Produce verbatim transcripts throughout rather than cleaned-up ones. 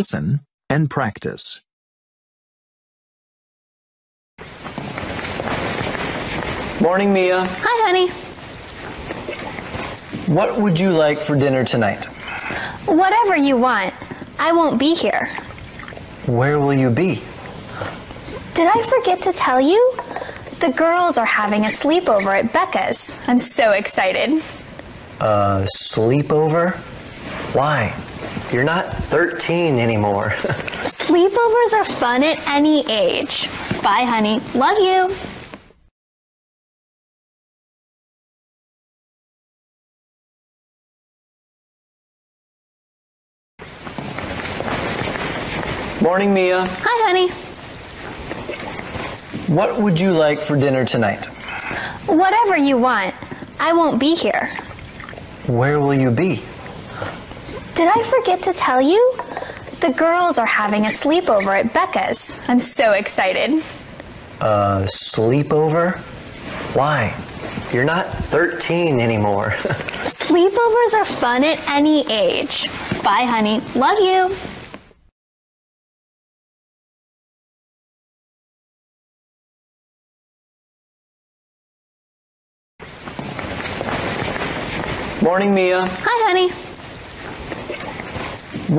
Listen and practice. Morning, Mia. Hi, honey. What would you like for dinner tonight? Whatever you want. I won't be here. Where will you be? Did I forget to tell you? The girls are having a sleepover at Becca's. I'm so excited. Uh, sleepover? Why? You're not thirteen anymore. Sleepovers are fun at any age. Bye, honey. Love you. Morning, Mia. Hi, honey. What would you like for dinner tonight? Whatever you want. I won't be here. Where will you be? Did I forget to tell you? The girls are having a sleepover at Becca's. I'm so excited. Uh, sleepover? Why? You're not thirteen anymore. Sleepovers are fun at any age. Bye, honey. Love you. Morning, Mia. Hi, honey.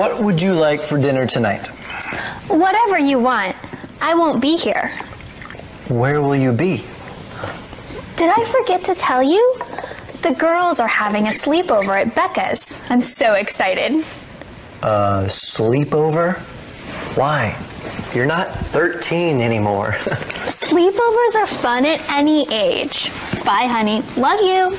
What would you like for dinner tonight? Whatever you want. I won't be here. Where will you be? Did I forget to tell you? The girls are having a sleepover at Becca's. I'm so excited. Uh, sleepover? Why? You're not thirteen anymore. Sleepovers are fun at any age. Bye, honey. Love you.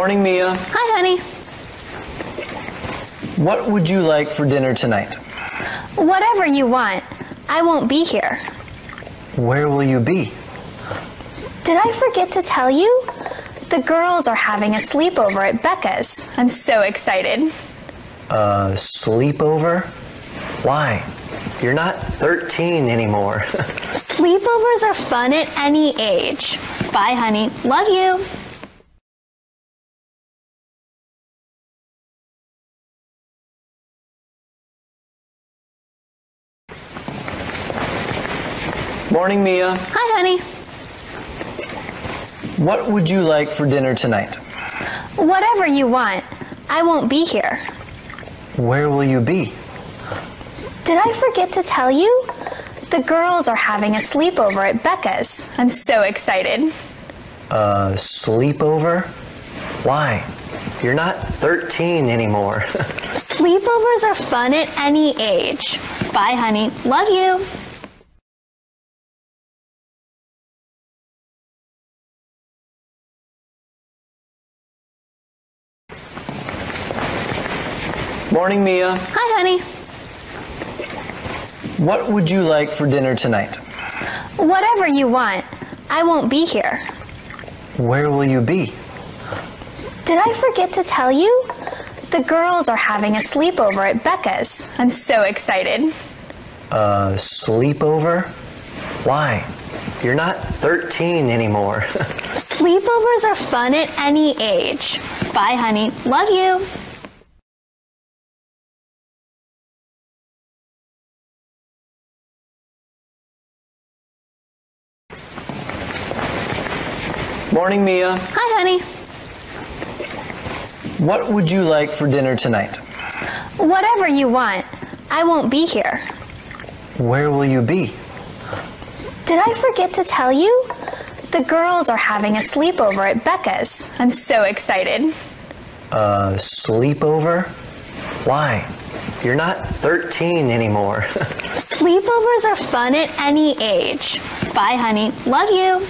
Morning, Mia. Hi, honey. What would you like for dinner tonight? Whatever you want. I won't be here. Where will you be? Did I forget to tell you? The girls are having a sleepover at Becca's. I'm so excited. Uh, sleepover? Why? You're not thirteen anymore. Sleepovers are fun at any age. Bye, honey. Love you. Morning, Mia. Hi, honey. What would you like for dinner tonight? Whatever you want. I won't be here. Where will you be? Did I forget to tell you? The girls are having a sleepover at Becca's. I'm so excited. Uh, sleepover? Why? You're not thirteen anymore. Sleepovers are fun at any age. Bye, honey. Love you. Morning, Mia. Hi, honey. What would you like for dinner tonight? Whatever you want. I won't be here. Where will you be? Did I forget to tell you? The girls are having a sleepover at Becca's. I'm so excited. Uh, sleepover? Why? You're not thirteen anymore. Sleepovers are fun at any age. Bye, honey. Love you. Morning, Mia. Hi, honey. What would you like for dinner tonight? Whatever you want. I won't be here. Where will you be? Did I forget to tell you? The girls are having a sleepover at Becca's. I'm so excited. Uh, sleepover? Why? You're not thirteen anymore. Sleepovers are fun at any age. Bye, honey. Love you.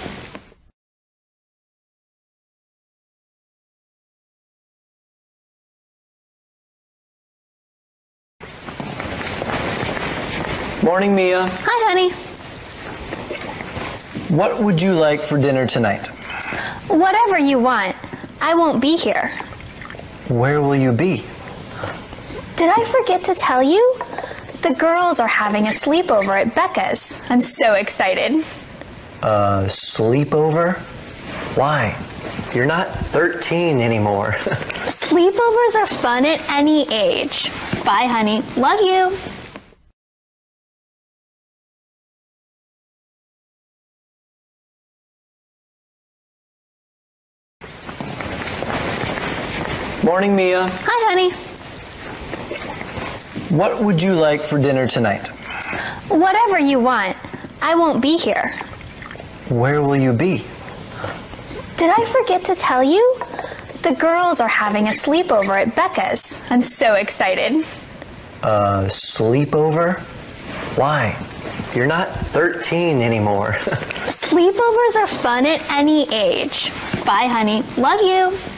Morning, Mia. Hi, honey. What would you like for dinner tonight? Whatever you want. I won't be here. Where will you be? Did I forget to tell you? The girls are having a sleepover at Becca's. I'm so excited. uh, sleepover. Why? You're not thirteen anymore. Sleepovers are fun at any age. Bye, honey. Love you. Morning, Mia. Hi, honey. What would you like for dinner tonight? Whatever you want. I won't be here. Where will you be? Did I forget to tell you? The girls are having a sleepover at Becca's. I'm so excited. Uh, sleepover? Why? You're not thirteen anymore. Sleepovers are fun at any age. Bye, honey. Love you.